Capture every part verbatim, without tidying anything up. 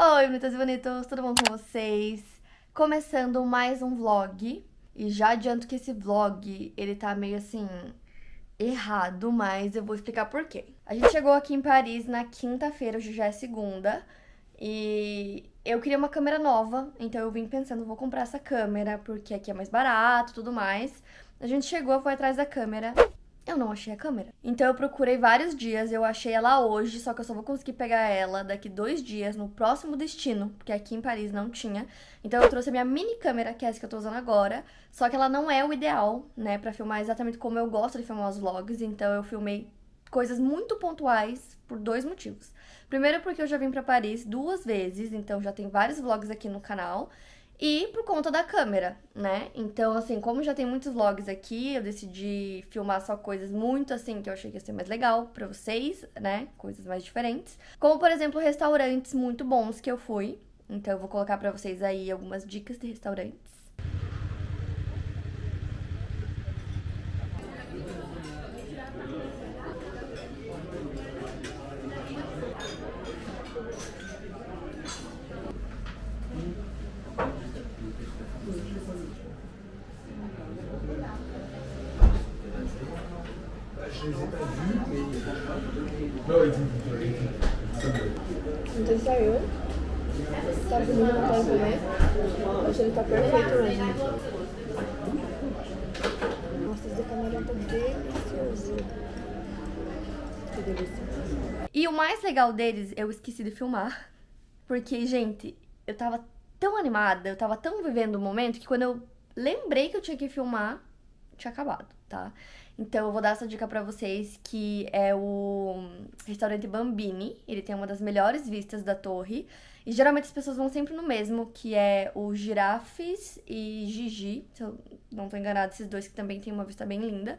Oi, bonitas e bonitos, tudo bom com vocês? Começando mais um vlog. E já adianto que esse vlog, ele tá meio assim, errado, mas eu vou explicar por quê. A gente chegou aqui em Paris na quinta-feira, hoje já é segunda. E eu queria uma câmera nova, então eu vim pensando, vou comprar essa câmera, porque aqui é mais barato e tudo mais. A gente chegou, foi atrás da câmera. Eu não achei a câmera. Então eu procurei vários dias, eu achei ela hoje, só que eu só vou conseguir pegar ela daqui dois dias, no próximo destino, porque aqui em Paris não tinha. Então eu trouxe a minha mini câmera, que é essa que eu tô usando agora, só que ela não é o ideal, né, pra filmar exatamente como eu gosto de filmar os vlogs, então eu filmei coisas muito pontuais por dois motivos. Primeiro porque eu já vim pra Paris duas vezes, então já tem vários vlogs aqui no canal. E por conta da câmera, né? Então, assim, como já tem muitos vlogs aqui, eu decidi filmar só coisas muito, assim, que eu achei que ia ser mais legal pra vocês, né? Coisas mais diferentes. Como, por exemplo, restaurantes muito bons que eu fui. Então, eu vou colocar pra vocês aí algumas dicas de restaurantes. E o mais legal deles, eu esqueci de filmar, porque, gente, eu tava tão animada, eu tava tão vivendo o momento, que quando eu lembrei que eu tinha que filmar, tinha acabado, tá? Então eu vou dar essa dica pra vocês, que é o restaurante Bambini, ele tem uma das melhores vistas da torre, e geralmente as pessoas vão sempre no mesmo, que é o Girafes e Gigi, se eu não tô enganada, esses dois que também tem uma vista bem linda.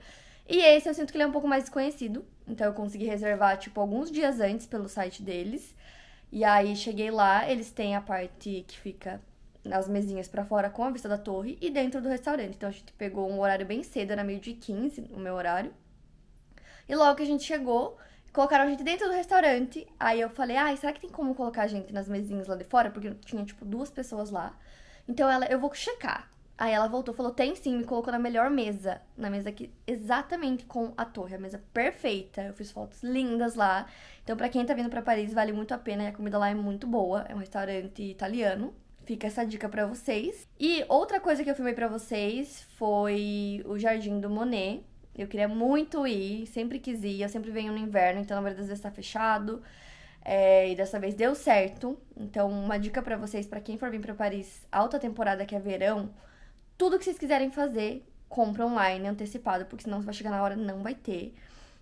E esse eu sinto que ele é um pouco mais desconhecido, então eu consegui reservar, tipo, alguns dias antes pelo site deles. E aí cheguei lá, eles têm a parte que fica nas mesinhas pra fora com a vista da torre e dentro do restaurante. Então a gente pegou um horário bem cedo, era meio-dia e quinze, o meu horário. E logo que a gente chegou, colocaram a gente dentro do restaurante. Aí eu falei, ai, será que tem como colocar a gente nas mesinhas lá de fora? Porque tinha, tipo, duas pessoas lá. Então ela, eu vou checar. Aí ela voltou, falou, tem sim, me colocou na melhor mesa, na mesa aqui, exatamente com a torre, a mesa perfeita, eu fiz fotos lindas lá, então pra quem tá vindo pra Paris vale muito a pena, e a comida lá é muito boa, é um restaurante italiano, fica essa dica pra vocês. E outra coisa que eu filmei pra vocês foi o Jardim do Monet, eu queria muito ir, sempre quis ir, eu sempre venho no inverno, então na maioria das vezes tá fechado. É, e dessa vez deu certo, então uma dica pra vocês, pra quem for vir pra Paris, alta temporada que é verão, tudo que vocês quiserem fazer, compra online, antecipado, porque senão você vai chegar na hora, não vai ter.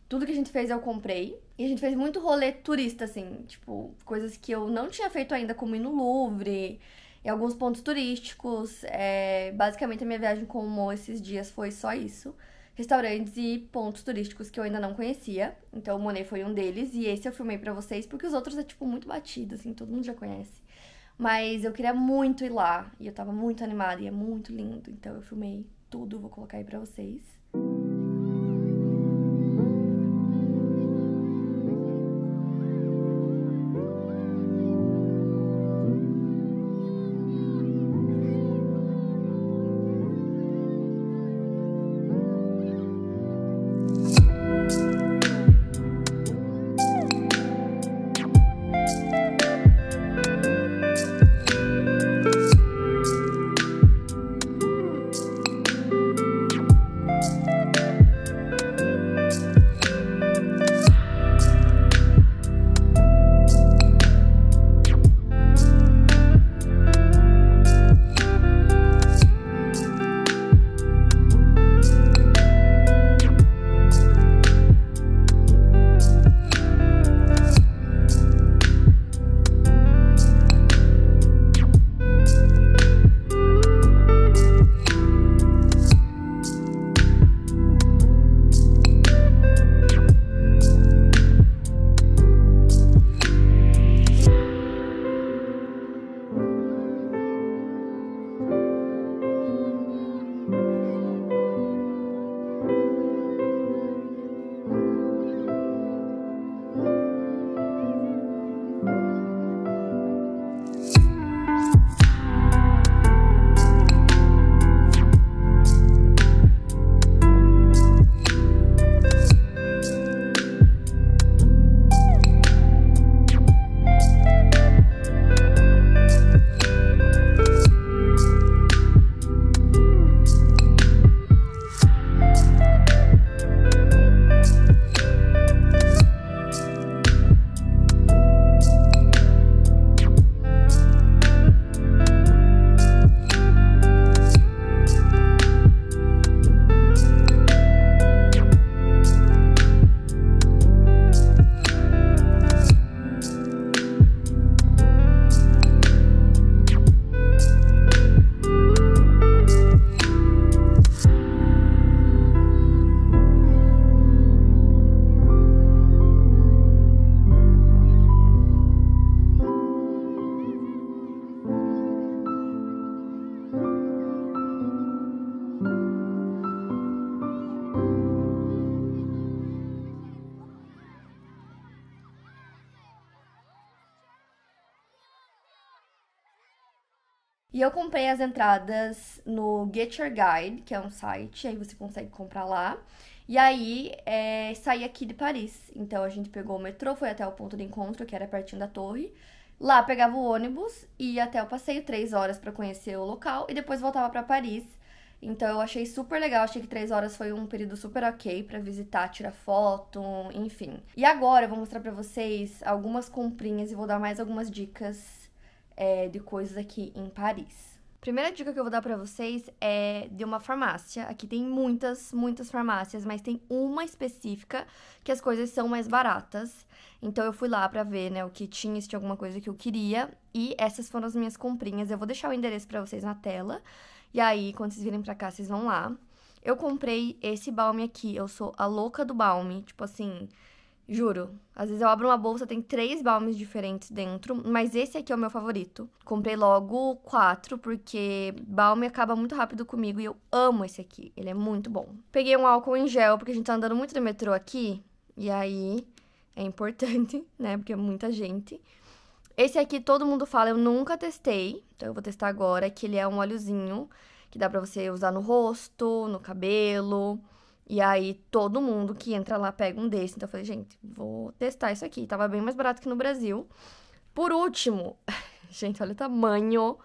Tudo que a gente fez eu comprei. E a gente fez muito rolê turista, assim, tipo, coisas que eu não tinha feito ainda, como ir no Louvre, em alguns pontos turísticos. É, basicamente, a minha viagem com o Mo esses dias foi só isso. Restaurantes e pontos turísticos que eu ainda não conhecia. Então, o Monet foi um deles, e esse eu filmei pra vocês, porque os outros é, tipo, muito batido, assim, todo mundo já conhece. Mas eu queria muito ir lá, e eu tava muito animada, e é muito lindo, então eu filmei tudo, vou colocar aí pra vocês. Thank you. E eu comprei as entradas no Get Your Guide, que é um site, aí você consegue comprar lá. E aí, é, saí aqui de Paris. Então, a gente pegou o metrô, foi até o ponto de encontro, que era pertinho da torre. Lá, pegava o ônibus, ia até o passeio, três horas pra conhecer o local. E depois voltava pra Paris. Então, eu achei super legal. Achei que três horas foi um período super ok pra visitar, tirar foto, enfim. E agora, eu vou mostrar pra vocês algumas comprinhas e vou dar mais algumas dicas É, de coisas aqui em Paris. Primeira dica que eu vou dar pra vocês é de uma farmácia. Aqui tem muitas, muitas farmácias, mas tem uma específica que as coisas são mais baratas. Então eu fui lá pra ver, né, o que tinha, se tinha alguma coisa que eu queria. E essas foram as minhas comprinhas. Eu vou deixar o endereço pra vocês na tela. E aí, quando vocês virem pra cá, vocês vão lá. Eu comprei esse balme aqui. Eu sou a louca do balme, tipo assim... Juro, às vezes eu abro uma bolsa, tem três balmes diferentes dentro, mas esse aqui é o meu favorito. Comprei logo quatro, porque balme acaba muito rápido comigo e eu amo esse aqui, ele é muito bom. Peguei um álcool em gel, porque a gente tá andando muito no metrô aqui, e aí é importante, né, porque é muita gente. Esse aqui todo mundo fala, eu nunca testei, então eu vou testar agora, que ele é um óleozinho que dá pra você usar no rosto, no cabelo... E aí, todo mundo que entra lá pega um desse. Então, eu falei, gente, vou testar isso aqui. Tava bem mais barato que no Brasil. Por último, gente, olha o tamanho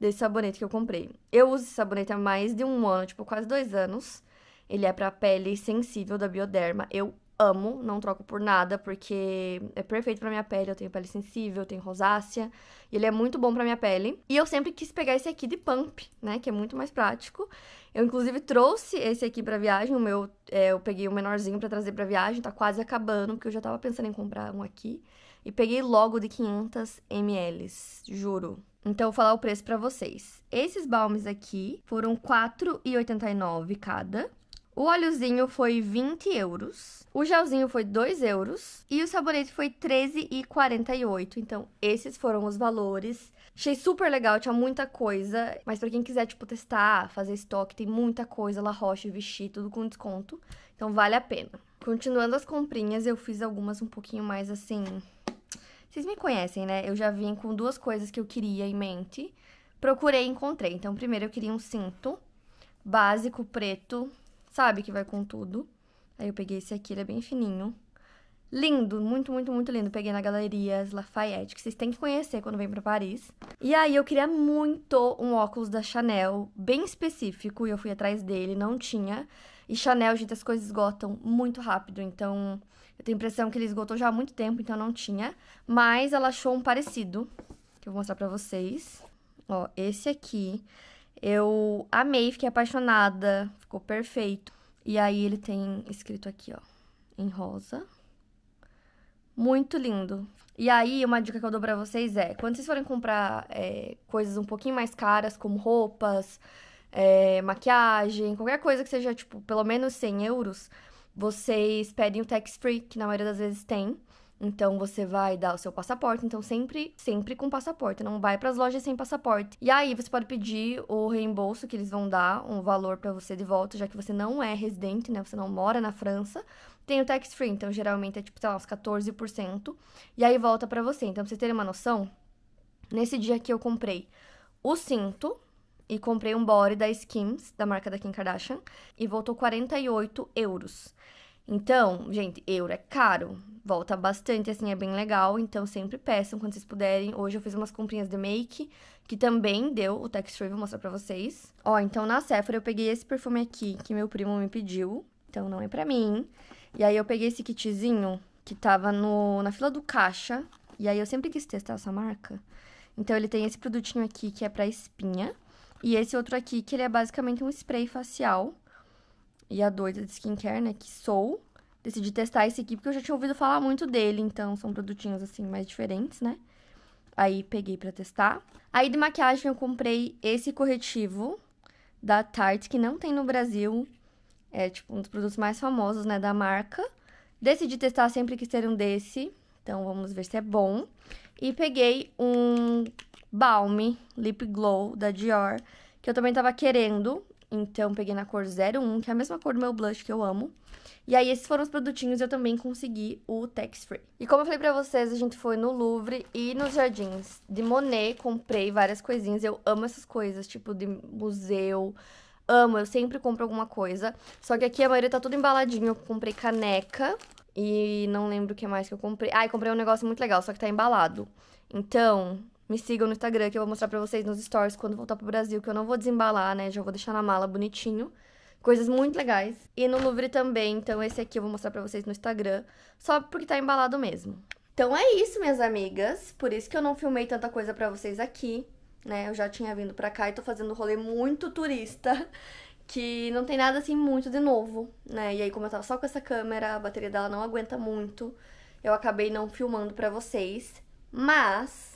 desse sabonete que eu comprei. Eu uso esse sabonete há mais de um ano, tipo, quase dois anos. Ele é pra pele sensível da Bioderma. Eu amo, não troco por nada, porque é perfeito pra minha pele. Eu tenho pele sensível, eu tenho rosácea. E ele é muito bom pra minha pele. E eu sempre quis pegar esse aqui de pump, né, que é muito mais prático. Eu, inclusive, trouxe esse aqui pra viagem, o meu, é, eu peguei o menorzinho pra trazer pra viagem, tá quase acabando, porque eu já tava pensando em comprar um aqui. E peguei logo de quinhentos mililitros, juro. Então, eu vou falar o preço pra vocês. Esses balmes aqui foram quatro reais e oitenta e nove centavos cada. O óleozinho foi vinte euros, o gelzinho foi dois euros e o sabonete foi treze reais e quarenta e oito centavos. Então, esses foram os valores. Achei super legal, tinha muita coisa, mas pra quem quiser, tipo, testar, fazer estoque, tem muita coisa, La Roche, Vichy, tudo com desconto. Então, vale a pena. Continuando as comprinhas, eu fiz algumas um pouquinho mais, assim... Vocês me conhecem, né? Eu já vim com duas coisas que eu queria em mente. Procurei e encontrei. Então, primeiro eu queria um cinto básico, preto... Sabe que vai com tudo. Aí eu peguei esse aqui, ele é bem fininho. Lindo, muito, muito, muito lindo. Peguei na Galeries Lafayette, que vocês têm que conhecer quando vem pra Paris. E aí eu queria muito um óculos da Chanel, bem específico, e eu fui atrás dele, não tinha. E Chanel, gente, as coisas esgotam muito rápido, então... Eu tenho a impressão que ele esgotou já há muito tempo, então não tinha. Mas ela achou um parecido, que eu vou mostrar pra vocês. Ó, esse aqui... Eu amei, fiquei apaixonada, ficou perfeito. E aí ele tem escrito aqui, ó, em rosa. Muito lindo. E aí, uma dica que eu dou pra vocês é, quando vocês forem comprar é, coisas um pouquinho mais caras, como roupas, é, maquiagem, qualquer coisa que seja, tipo, pelo menos cem euros, vocês pedem o tax free, que na maioria das vezes tem. Então, você vai dar o seu passaporte. Então, sempre, sempre com passaporte. Não vai pras lojas sem passaporte. E aí, você pode pedir o reembolso que eles vão dar, um valor pra você de volta, já que você não é residente, né? Você não mora na França. Tem o tax free. Então, geralmente, é tipo, sei lá, uns quatorze por cento. E aí, volta pra você. Então, pra vocês terem uma noção, nesse dia aqui eu comprei o cinto e comprei um body da Skims, da marca da Kim Kardashian. E voltou quarenta e oito euros. Então, gente, euro é caro, volta bastante, assim, é bem legal, então sempre peçam quando vocês puderem. Hoje eu fiz umas comprinhas de make, que também deu o tax free, vou mostrar pra vocês. Ó, então na Sephora eu peguei esse perfume aqui, que meu primo me pediu, então não é pra mim. E aí eu peguei esse kitzinho, que tava no, na fila do caixa, e aí eu sempre quis testar essa marca. Então ele tem esse produtinho aqui, que é pra espinha, e esse outro aqui, que ele é basicamente um spray facial. E a doida de skincare, né, que sou. Decidi testar esse aqui porque eu já tinha ouvido falar muito dele. Então, são produtinhos, assim, mais diferentes, né? Aí, peguei pra testar. Aí, de maquiagem, eu comprei esse corretivo da Tarte, que não tem no Brasil. É, tipo, um dos produtos mais famosos, né, da marca. Decidi testar, sempre quis ter um desse. Então, vamos ver se é bom. E peguei um balm Lip Glow da Dior, que eu também tava querendo. Então, peguei na cor zero um, que é a mesma cor do meu blush que eu amo. E aí, esses foram os produtinhos, eu também consegui o Tax Free. E como eu falei pra vocês, a gente foi no Louvre e nos Jardins de Monet, comprei várias coisinhas. Eu amo essas coisas, tipo de museu, amo, eu sempre compro alguma coisa. Só que aqui a maioria tá tudo embaladinho, eu comprei caneca e não lembro o que mais que eu comprei. Ah, eu comprei um negócio muito legal, só que tá embalado. Então... me sigam no Instagram, que eu vou mostrar pra vocês nos stories quando voltar pro Brasil, que eu não vou desembalar, né? Já vou deixar na mala bonitinho. Coisas muito legais. E no Louvre também, então esse aqui eu vou mostrar pra vocês no Instagram, só porque tá embalado mesmo. Então é isso, minhas amigas. Por isso que eu não filmei tanta coisa pra vocês aqui, né? Eu já tinha vindo pra cá e tô fazendo um rolê muito turista, que não tem nada assim muito de novo, né? E aí, como eu tava só com essa câmera, a bateria dela não aguenta muito, eu acabei não filmando pra vocês. Mas...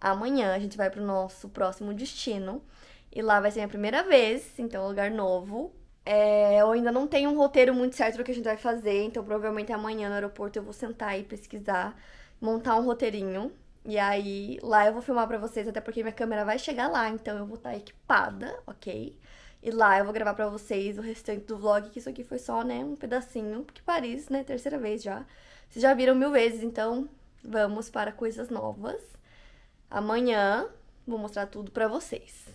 amanhã a gente vai pro nosso próximo destino e lá vai ser minha primeira vez, então é um lugar novo. É, eu ainda não tenho um roteiro muito certo do que a gente vai fazer, então provavelmente amanhã no aeroporto eu vou sentar e pesquisar, montar um roteirinho. E aí lá eu vou filmar pra vocês, até porque minha câmera vai chegar lá, então eu vou estar equipada, ok? E lá eu vou gravar pra vocês o restante do vlog, que isso aqui foi só, né, um pedacinho, porque Paris, né, terceira vez já. Vocês já viram mil vezes, então vamos para coisas novas. Amanhã vou mostrar tudo pra vocês.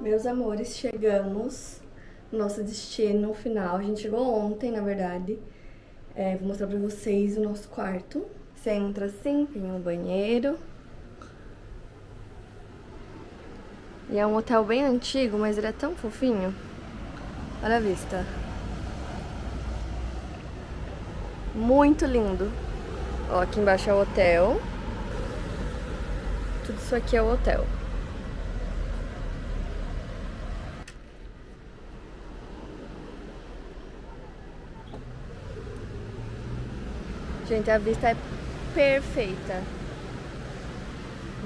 Meus amores, chegamos no nosso destino final. A gente chegou ontem, na verdade. É, vou mostrar pra vocês o nosso quarto. Você entra assim, tem um banheiro. E é um hotel bem antigo, mas ele é tão fofinho. Olha a vista. Muito lindo. Ó, aqui embaixo é o hotel. Tudo isso aqui é o hotel. Gente, a vista é perfeita.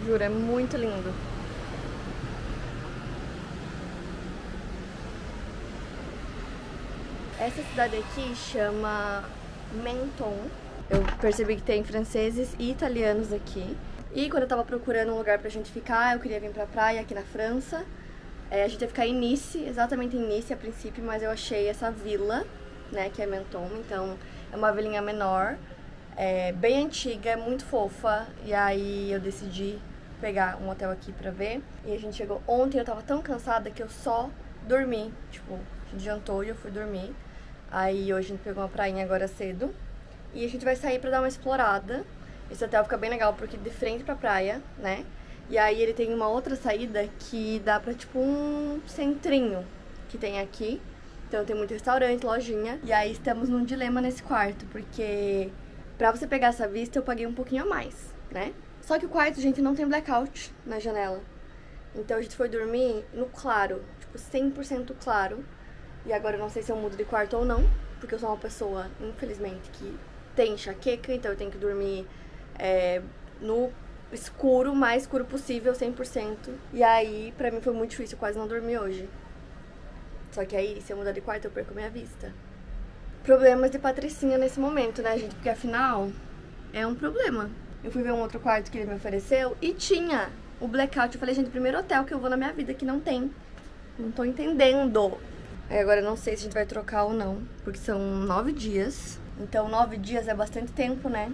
Juro, é muito lindo. Essa cidade aqui chama Menton. Eu percebi que tem franceses e italianos aqui. E quando eu tava procurando um lugar pra gente ficar, eu queria vir pra praia aqui na França. É, a gente ia ficar em Nice, exatamente em Nice a princípio, mas eu achei essa vila, né, que é Menton. Então é uma vilinha menor, é bem antiga, é muito fofa. E aí eu decidi pegar um hotel aqui pra ver. E a gente chegou ontem, eu tava tão cansada que eu só dormi. Tipo, a gente jantou e eu fui dormir. Aí hoje a gente pegou uma prainha agora cedo. E a gente vai sair pra dar uma explorada. Esse hotel fica bem legal porque de frente pra praia, né? E aí ele tem uma outra saída que dá pra tipo um centrinho que tem aqui. Então tem muito restaurante, lojinha. E aí estamos num dilema nesse quarto, porque pra você pegar essa vista eu paguei um pouquinho a mais, né? Só que o quarto, gente, não tem blackout na janela. Então a gente foi dormir no claro, tipo cem por cento claro. E agora eu não sei se eu mudo de quarto ou não, porque eu sou uma pessoa, infelizmente, que tem enxaqueca, então eu tenho que dormir é, no escuro, mais escuro possível, cem por cento. E aí, pra mim foi muito difícil, eu quase não dormi hoje. Só que aí, se eu mudar de quarto, eu perco minha vista. Problemas de patricinha nesse momento, né, gente? Porque afinal, é um problema. Eu fui ver um outro quarto que ele me ofereceu e tinha o blackout. Eu falei, gente, primeiro hotel que eu vou na minha vida que não tem. Não tô entendendo. Aí agora eu não sei se a gente vai trocar ou não, porque são nove dias. Então nove dias é bastante tempo, né?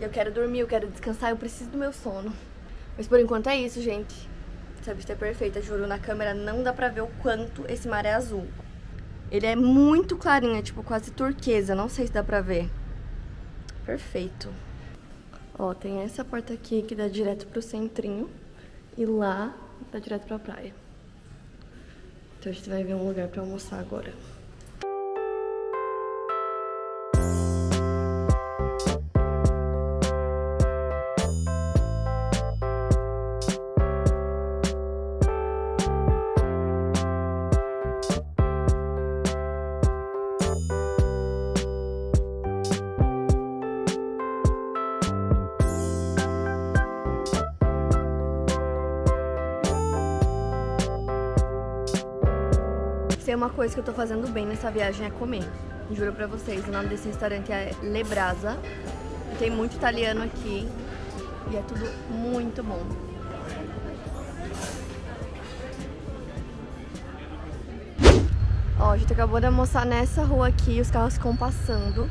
Eu quero dormir, eu quero descansar, eu preciso do meu sono. Mas por enquanto é isso, gente. Essa vista é perfeita, juro. Na câmera não dá pra ver o quanto esse mar é azul. Ele é muito clarinho, é tipo quase turquesa. Não sei se dá pra ver. Perfeito. Ó, tem essa porta aqui que dá direto pro centrinho. E lá dá direto pra praia. Então a gente vai ver um lugar pra almoçar agora. Se é uma coisa que eu tô fazendo bem nessa viagem é comer. Juro pra vocês, o nome desse restaurante é Le Brasa. Tem muito italiano aqui e é tudo muito bom. Ó, a gente acabou de almoçar nessa rua aqui, os carros ficam passando.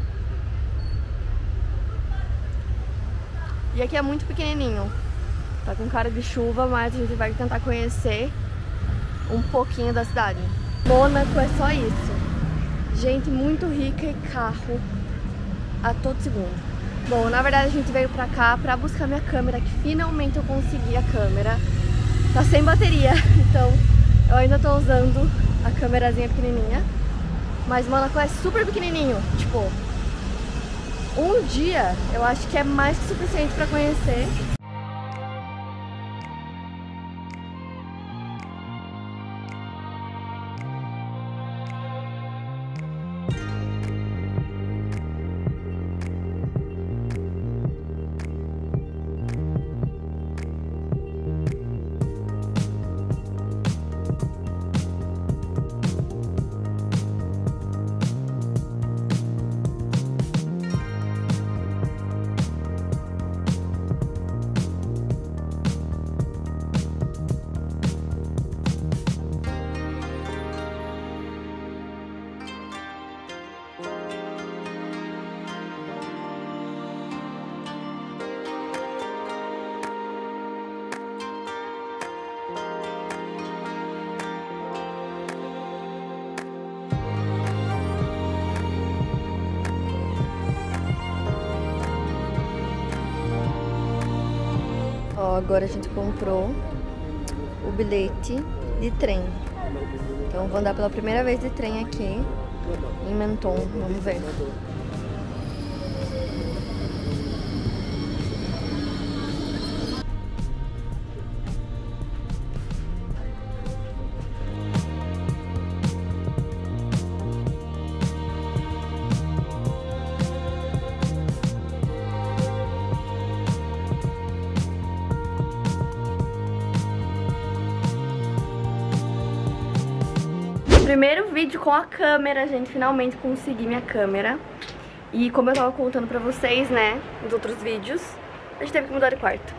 E aqui é muito pequenininho. Tá com cara de chuva, mas a gente vai tentar conhecer um pouquinho da cidade. Mônaco é só isso. Gente muito rica e carro a todo segundo. Bom, na verdade a gente veio pra cá pra buscar minha câmera, que finalmente eu consegui a câmera. Tá sem bateria, então eu ainda tô usando a câmerazinha pequenininha. Mas Monaco é super pequenininho, tipo, um dia eu acho que é mais que suficiente pra conhecer. Agora a gente comprou o bilhete de trem. Então vou andar pela primeira vez de trem aqui em Menton, vamos ver. Primeiro vídeo com a câmera, gente, finalmente consegui minha câmera. E como eu tava contando pra vocês, né, nos outros vídeos, a gente teve que mudar de quarto.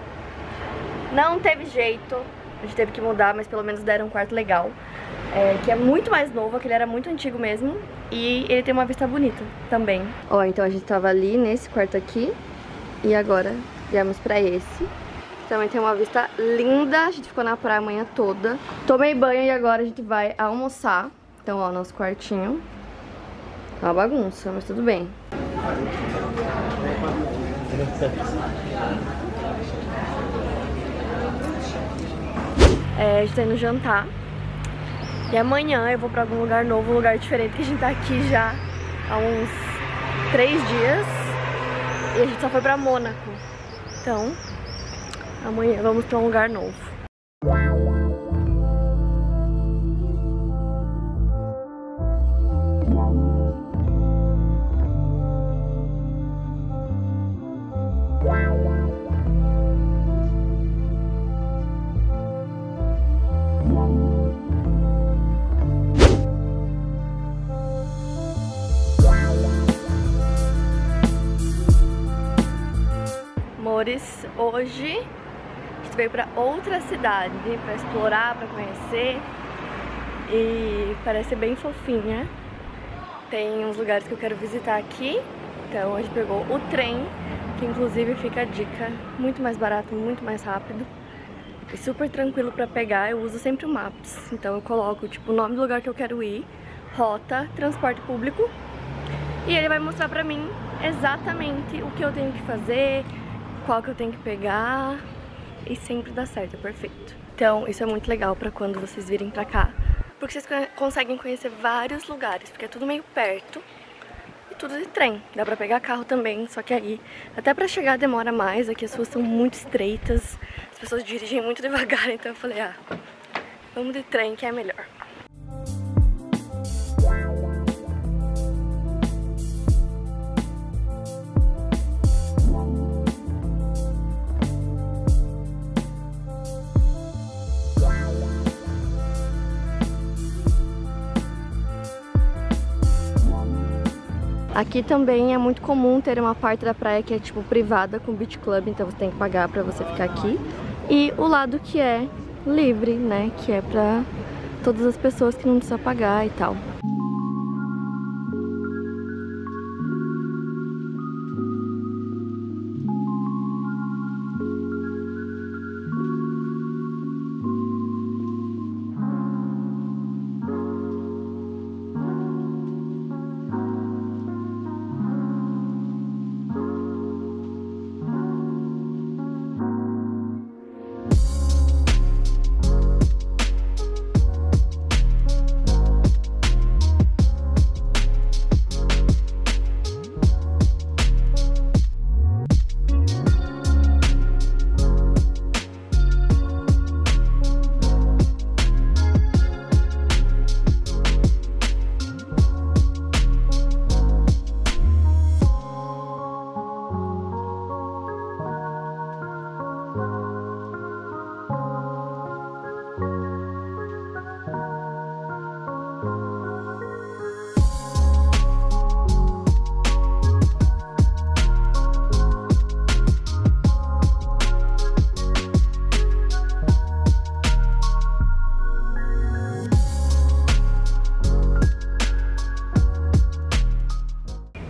Não teve jeito, a gente teve que mudar, mas pelo menos deram um quarto legal. É, que é muito mais novo, aquele era muito antigo mesmo. E ele tem uma vista bonita também. Ó, então a gente tava ali nesse quarto aqui. E agora viemos pra esse. Também tem uma vista linda, a gente ficou na praia a manhã toda. Tomei banho e agora a gente vai almoçar. Então, ó, nosso quartinho. Tá uma bagunça, mas tudo bem. É, a gente tá indo jantar. E amanhã eu vou pra algum lugar novo, um lugar diferente, que a gente tá aqui já há uns três dias. E a gente só foi pra Mônaco. Então, amanhã vamos pra um lugar novo. Amores, hoje a gente veio pra outra cidade pra explorar, pra conhecer. E parece bem fofinha. Tem uns lugares que eu quero visitar aqui. Então a gente pegou o trem, que inclusive fica a dica, muito mais barato, muito mais rápido e super tranquilo pra pegar. Eu uso sempre o Maps, então eu coloco tipo o nome do lugar que eu quero ir, rota, transporte público, e ele vai mostrar pra mim exatamente o que eu tenho que fazer, qual que eu tenho que pegar, e sempre dá certo, é perfeito. Então isso é muito legal pra quando vocês virem pra cá, porque vocês conseguem conhecer vários lugares, porque é tudo meio perto e tudo de trem. Dá pra pegar carro também, só que aí até pra chegar demora mais, aqui as ruas são muito estreitas, as pessoas dirigem muito devagar, então eu falei, ah, vamos de trem que é melhor. Aqui também é muito comum ter uma parte da praia que é tipo privada com beach club, então você tem que pagar pra você ficar aqui. E o lado que é livre, né, que é pra todas as pessoas que não precisam pagar e tal.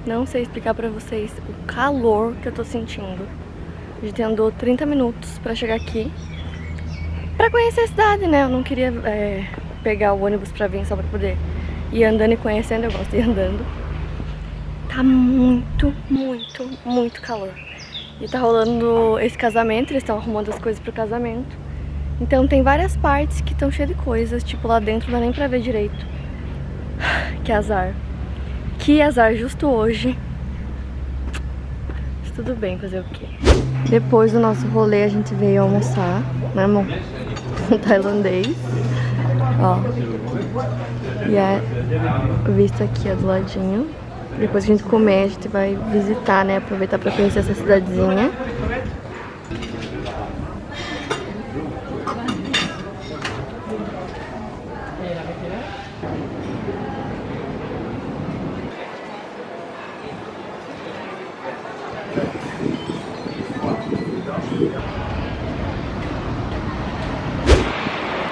Não sei explicar pra vocês o calor que eu tô sentindo. A gente andou trinta minutos pra chegar aqui, pra conhecer a cidade, né? Eu não queria é, pegar o ônibus pra vir só pra poder ir andando e conhecendo. Eu gosto de ir andando. Tá muito, muito, muito calor. E tá rolando esse casamento, eles estão arrumando as coisas pro casamento. Então tem várias partes que estão cheias de coisas. Tipo, lá dentro não dá nem pra ver direito. Que azar. Que azar justo hoje. Mas tudo bem, fazer o quê? Depois do nosso rolê a gente veio almoçar, né, amor? Tailandês. Ó. E a vista aqui é do ladinho. Depois que a gente comer, a gente vai visitar, né? Aproveitar pra conhecer essa cidadezinha.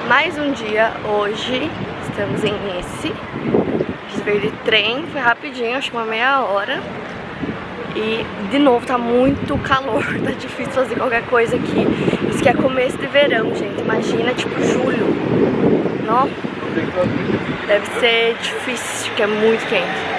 Mais um dia hoje, estamos em Nice. A gente veio de trem, foi rapidinho, acho que uma meia hora. E de novo tá muito calor, tá difícil fazer qualquer coisa aqui. Isso que é começo de verão, gente, imagina tipo julho. Não? Deve ser difícil, porque é muito quente.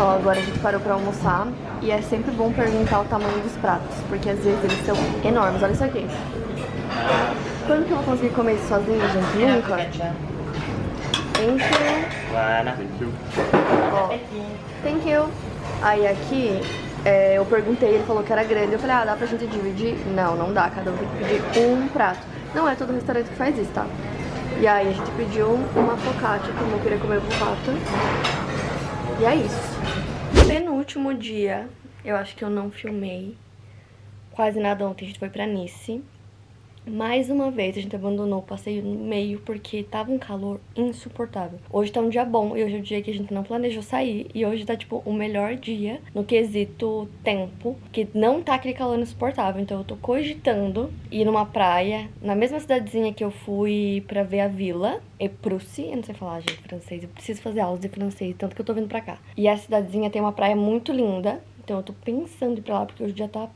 Agora a gente parou pra almoçar e é sempre bom perguntar o tamanho dos pratos, porque às vezes eles são enormes. Olha isso aqui. Quando que eu vou conseguir comer isso sozinho, gente? Nunca. Thank you. Ó, thank you. Aí aqui é, eu perguntei, ele falou que era grande. Eu falei, ah, dá pra gente dividir? Não, não dá. Cada um tem que pedir um prato. Não é todo restaurante que faz isso, tá? E aí a gente pediu uma focaccia, como eu queria comer focaccia. E é isso. Penúltimo dia, eu acho que eu não filmei quase nada ontem, a gente foi pra Nice. Mais uma vez a gente abandonou o passeio no meio porque tava um calor insuportável. Hoje tá um dia bom e hoje é o dia que a gente não planejou sair. E hoje tá tipo o melhor dia no quesito tempo, que não tá aquele calor insuportável. Então eu tô cogitando ir numa praia, na mesma cidadezinha que eu fui pra ver a vila, Éprusse, eu não sei falar, gente, francês. Eu preciso fazer aulas de francês, tanto que eu tô vindo pra cá. E essa cidadezinha tem uma praia muito linda, então eu tô pensando em ir pra lá porque hoje o dia tá,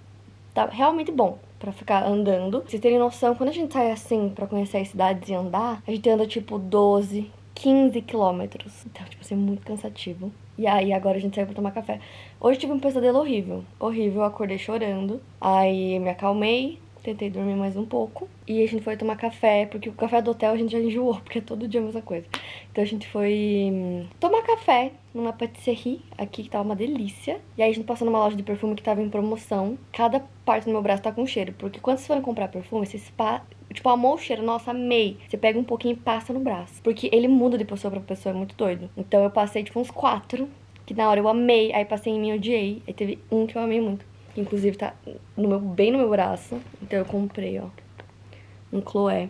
tá realmente bom. pra ficar andando. Pra vocês terem noção, quando a gente sai assim pra conhecer as cidades e andar, a gente anda tipo doze, quinze quilômetros. Então, tipo, assim, muito cansativo. E aí, agora a gente saiu pra tomar café. Hoje tive um pesadelo horrível. Horrível, acordei chorando. Aí me acalmei, tentei dormir mais um pouco. E a gente foi tomar café, porque o café do hotel a gente já enjoou, porque é todo dia a mesma coisa. Então a gente foi tomar café numa patisserie aqui, que tava uma delícia. E aí a gente passou numa loja de perfume que tava em promoção. Cada parte do meu braço tá com cheiro, porque quando vocês forem comprar perfume, vocês pa... tipo, amou o cheiro, nossa, amei. Você pega um pouquinho e passa no braço, porque ele muda de pessoa pra pessoa, é muito doido. Então eu passei, tipo, uns quatro, que na hora eu amei, aí passei em mim e odiei. Aí teve um que eu amei muito, que inclusive tá no meu, bem no meu braço. Então eu comprei, ó, um Chloé.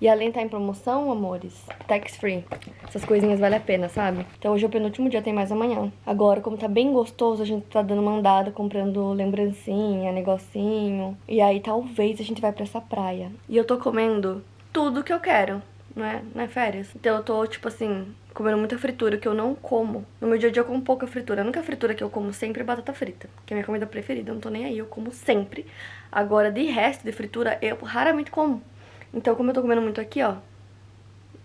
E além tá em promoção, amores, tax free. Essas coisinhas vale a pena, sabe? Então hoje é o penúltimo dia, tem mais amanhã. Agora, como tá bem gostoso, a gente tá dando uma andada, comprando lembrancinha, negocinho. E aí talvez a gente vai pra essa praia. E eu tô comendo tudo que eu quero, não é, não é férias. Então eu tô, tipo assim, comendo muita fritura que eu não como. No meu dia a dia eu como pouca fritura. A única fritura que eu como sempre é batata frita, que é minha comida preferida, eu não tô nem aí, eu como sempre. Agora, de resto de fritura, eu raramente como. Então, como eu tô comendo muito aqui, ó,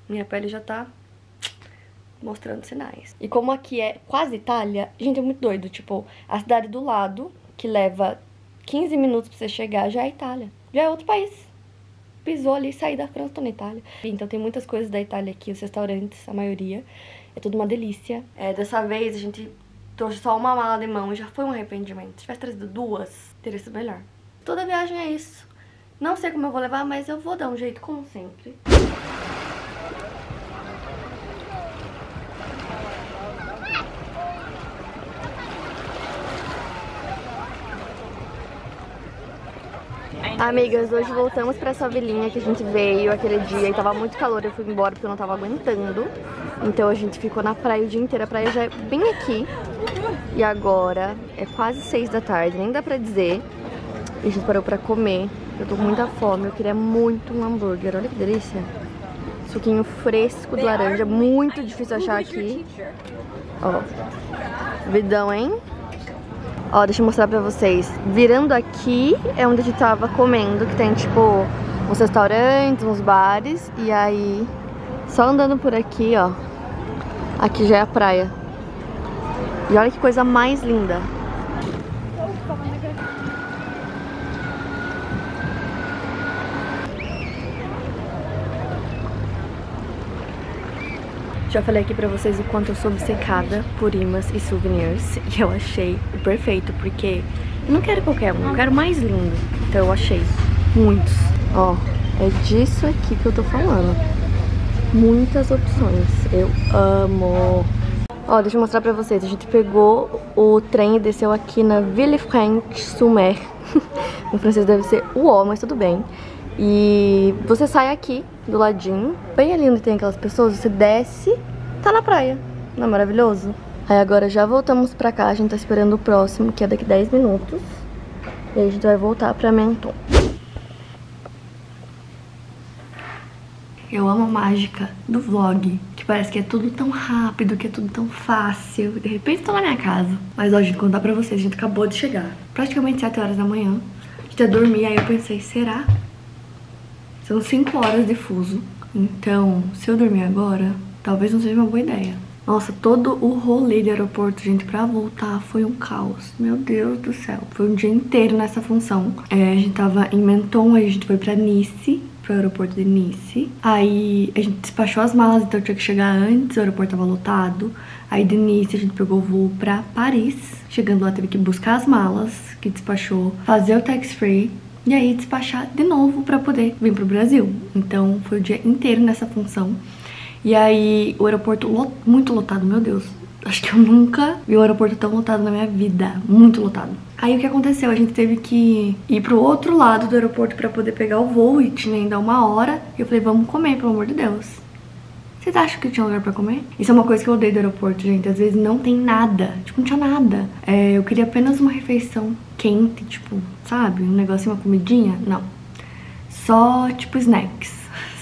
minha pele já tá mostrando sinais. E como aqui é quase Itália, gente, é muito doido. Tipo, a cidade do lado, que leva quinze minutos pra você chegar, já é Itália. Já é outro país. Pisou ali, saí da França, tô na Itália. Então tem muitas coisas da Itália aqui, os restaurantes, a maioria. É tudo uma delícia. É, dessa vez a gente trouxe só uma mala de mão e já foi um arrependimento. Se tivesse trazido duas, teria sido melhor. Toda viagem é isso. Não sei como eu vou levar, mas eu vou dar um jeito, como sempre. Amigas, hoje voltamos pra essa vilinha que a gente veio aquele dia e tava muito calor, eu fui embora porque eu não tava aguentando. Então a gente ficou na praia o dia inteiro, a praia já é bem aqui. E agora é quase seis da tarde, nem dá pra dizer. E a gente parou pra comer. Eu tô com muita fome, eu queria muito um hambúrguer, olha que delícia. Suquinho fresco de laranja, muito difícil achar aqui. Ó, vidão, hein? Ó, deixa eu mostrar pra vocês. Virando aqui é onde a gente tava comendo, que tem tipo uns restaurantes, uns bares. E aí, só andando por aqui, ó, aqui já é a praia. E olha que coisa mais linda. Já falei aqui pra vocês o quanto eu sou obcecada por imãs e souvenirs. E eu achei perfeito, porque eu não quero qualquer um, eu quero mais lindo. Então eu achei muitos. Ó, é disso aqui que eu tô falando. Muitas opções. Eu amo. Ó, deixa eu mostrar pra vocês. A gente pegou o trem e desceu aqui na Villefranche-sur-Mer. O francês deve ser uó, mas tudo bem. E você sai aqui do ladinho, bem ali onde tem aquelas pessoas, você desce, tá na praia. Não é maravilhoso? Aí agora já voltamos pra cá, a gente tá esperando o próximo, que é daqui dez minutos. E aí a gente vai voltar pra Menton. Eu amo a mágica do vlog, que parece que é tudo tão rápido, que é tudo tão fácil. De repente tô na minha casa. Mas hoje, vou contar pra vocês, a gente acabou de chegar. Praticamente sete horas da manhã. A gente ia dormir, aí eu pensei, será? São cinco horas de fuso, então se eu dormir agora, talvez não seja uma boa ideia. Nossa, todo o rolê de aeroporto, gente, pra voltar foi um caos. Meu Deus do céu, foi um dia inteiro nessa função. É, a gente tava em Menton, aí a gente foi pra Nice, pro aeroporto de Nice. Aí a gente despachou as malas, então tinha que chegar antes, o aeroporto tava lotado. Aí de Nice a gente pegou o voo pra Paris. Chegando lá teve que buscar as malas, que despachou, fazer o tax-free. E aí despachar de novo pra poder vir pro Brasil. Então foi o dia inteiro nessa função. E aí o aeroporto lot... muito lotado, meu Deus. Acho que eu nunca vi um aeroporto tão lotado na minha vida. Muito lotado. Aí o que aconteceu? A gente teve que ir pro outro lado do aeroporto pra poder pegar o voo. E tinha ainda uma hora. E eu falei, vamos comer, pelo amor de Deus. Vocês acham que tinha lugar pra comer? Isso é uma coisa que eu odeio do aeroporto, gente. Às vezes não tem nada. Tipo, não tinha nada. É, eu queria apenas uma refeição quente, tipo, sabe? Um negocinho, uma comidinha. Não. Só, tipo, snacks.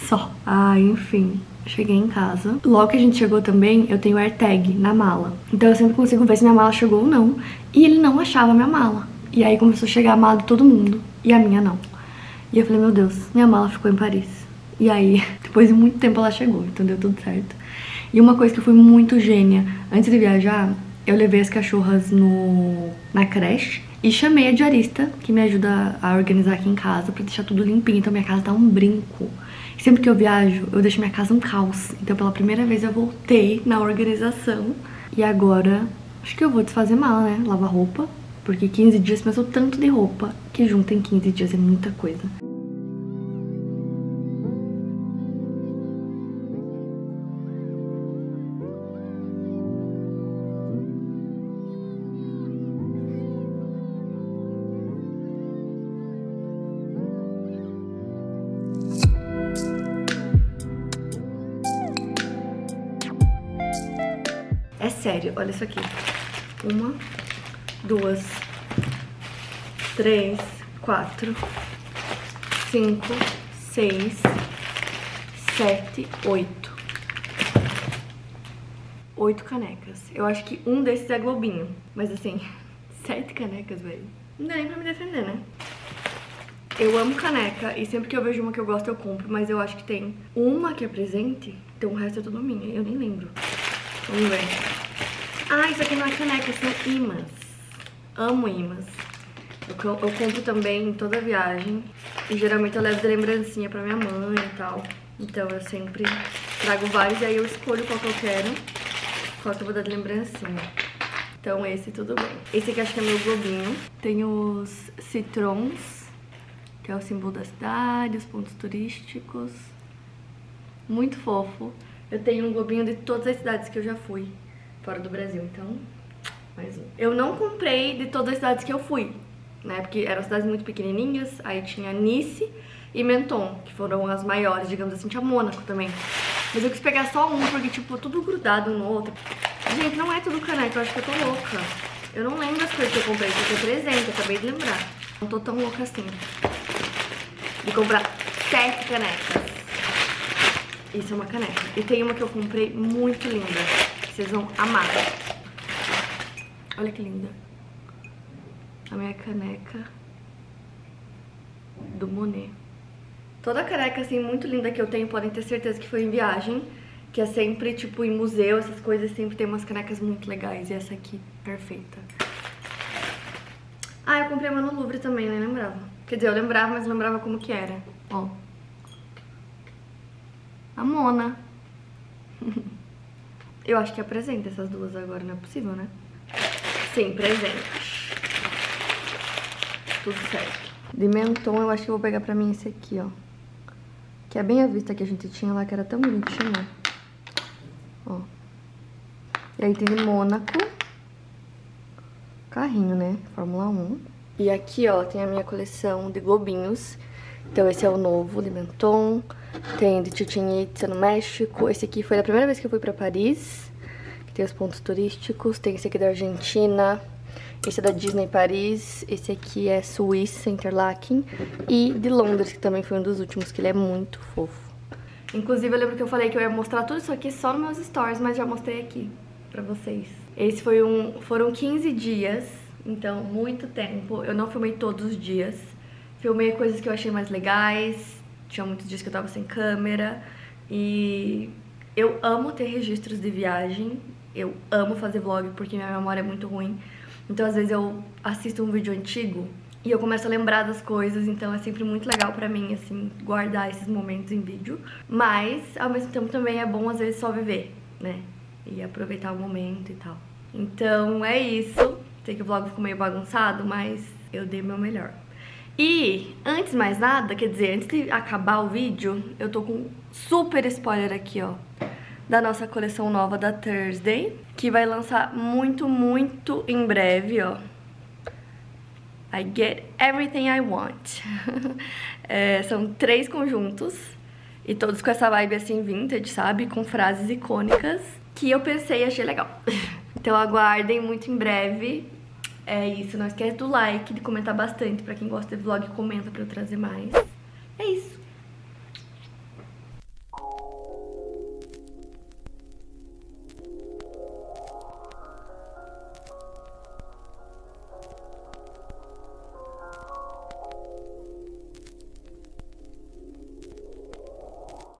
Só. Ah, enfim. Cheguei em casa. Logo que a gente chegou também, eu tenho o AirTag na mala. Então eu sempre consigo ver se minha mala chegou ou não. E ele não achava a minha mala. E aí começou a chegar a mala de todo mundo, e a minha não. E eu falei, meu Deus, minha mala ficou em Paris. E aí, depois de muito tempo ela chegou, então deu tudo certo. E uma coisa que eu fui muito gênia, antes de viajar, eu levei as cachorras no, na creche e chamei a diarista, que me ajuda a organizar aqui em casa, pra deixar tudo limpinho, então minha casa tá um brinco. E sempre que eu viajo, eu deixo minha casa um caos, então pela primeira vez eu voltei na organização. E agora, acho que eu vou desfazer mala, né, lavar roupa. Porque quinze dias começou tanto de roupa que junta em quinze dias é muita coisa. É sério, olha isso aqui. Uma... Duas, três, quatro, cinco, seis, sete, oito. Oito canecas. Eu acho que um desses é globinho. Mas assim, sete canecas, velho. Não dá nem pra me defender, né? Eu amo caneca e sempre que eu vejo uma que eu gosto eu compro. Mas eu acho que tem uma que é presente, então o resto é tudo minha. Eu nem lembro. Vamos ver. Ah, isso aqui não é caneca, são ímãs. Amo imãs. Eu, eu compro também em toda viagem. E geralmente eu levo de lembrancinha pra minha mãe e tal. Então eu sempre trago vários e aí eu escolho qual que eu quero. Qual que eu vou dar de lembrancinha. Então esse tudo bem. Esse aqui acho que é meu globinho. Tem os citrons, que é o símbolo da cidade, os pontos turísticos. Muito fofo. Eu tenho um globinho de todas as cidades que eu já fui fora do Brasil, então... Mais um. Eu não comprei de todas as cidades que eu fui, né? Porque eram cidades muito pequenininhas, aí tinha Nice e Menton, que foram as maiores, digamos assim, tinha Mônaco também. Mas eu quis pegar só um, porque, tipo, tudo grudado um no outro. Gente, não é tudo caneca, eu acho que eu tô louca. Eu não lembro as coisas que eu comprei, porque eu presente, eu acabei de lembrar. Não tô tão louca assim. De comprar sete canecas. Isso é uma caneca. E tem uma que eu comprei muito linda, que vocês vão amar. Olha que linda. A minha caneca do Monet. Toda caneca, assim, muito linda que eu tenho, podem ter certeza que foi em viagem, que é sempre, tipo, em museu, essas coisas, sempre tem umas canecas muito legais. E essa aqui, perfeita. Ah, eu comprei uma no Louvre também, né? Lembrava. Quer dizer, eu lembrava, mas lembrava como que era. Ó. A Mona. Eu acho que apresenta essas duas agora, não é possível, né? Sim, presente. Tudo certo. De Menton, eu acho que eu vou pegar pra mim esse aqui, ó. Que é bem a vista que a gente tinha lá, que era tão bonitinho, né? Ó. E aí tem de Mônaco. Carrinho, né? Fórmula um. E aqui, ó, tem a minha coleção de globinhos. Então esse é o novo, de Menton. Tem de Chichen Itza no México. Esse aqui foi a primeira vez que eu fui pra Paris. Tem os pontos turísticos, tem esse aqui da Argentina, esse é da Disney Paris, esse aqui é Suíça, Interlaken, e de Londres, que também foi um dos últimos, que ele é muito fofo. Inclusive, eu lembro que eu falei que eu ia mostrar tudo isso aqui só nos meus stories, mas já mostrei aqui pra vocês. Esse foi um... foram quinze dias, então muito tempo, eu não filmei todos os dias, filmei coisas que eu achei mais legais, tinha muitos dias que eu tava sem câmera, e eu amo ter registros de viagem. Eu amo fazer vlog porque minha memória é muito ruim. Então às vezes eu assisto um vídeo antigo e eu começo a lembrar das coisas. Então é sempre muito legal pra mim, assim, guardar esses momentos em vídeo. Mas ao mesmo tempo também é bom às vezes só viver, né? E aproveitar o momento e tal. Então é isso. Sei que o vlog ficou meio bagunçado, mas eu dei meu melhor. E antes de mais nada, quer dizer, antes de acabar o vídeo, eu tô com um super spoiler aqui, ó, da nossa coleção nova da Thursday, que vai lançar muito, muito em breve, ó. I Get Everything I Want. É, são três conjuntos, e todos com essa vibe assim vintage, sabe? Com frases icônicas, que eu pensei e achei legal. Então aguardem muito em breve. É isso, não esquece do like, de comentar bastante. Pra quem gosta de vlog, comenta pra eu trazer mais. É isso.